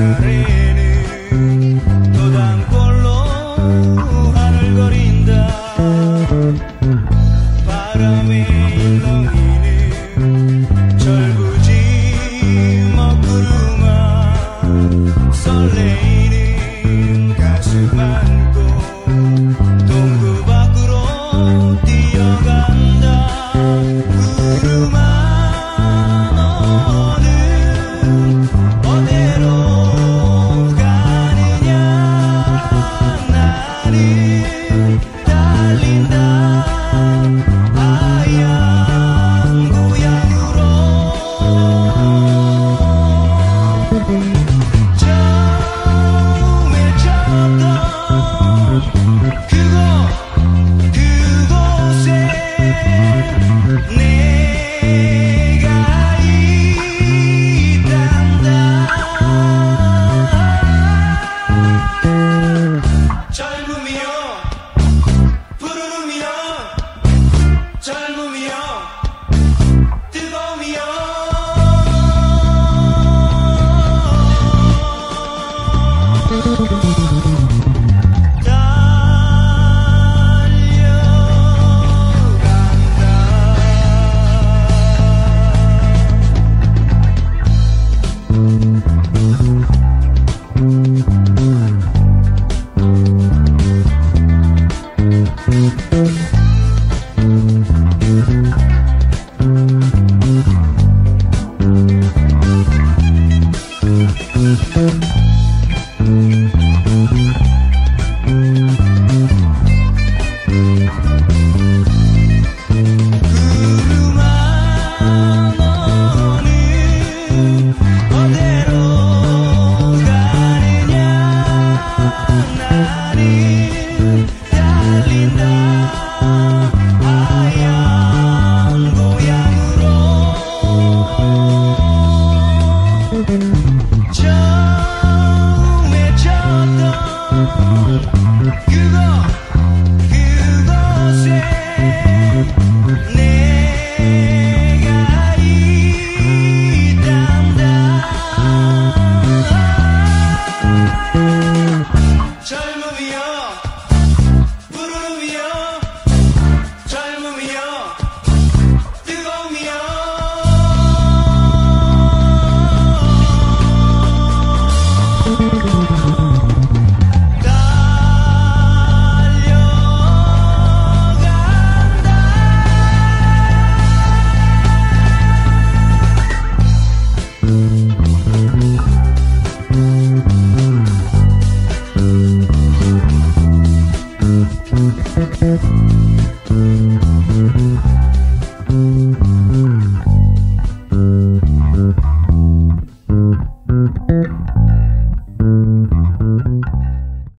나래는 도단골로 하늘거린다. 바람에 일렁이는 절구지 먹구름아, 설레이는 가슴 안고 동구 밖으로 뛰어간다. 구름아 너는 어디로 가느냐, 나는 달린다.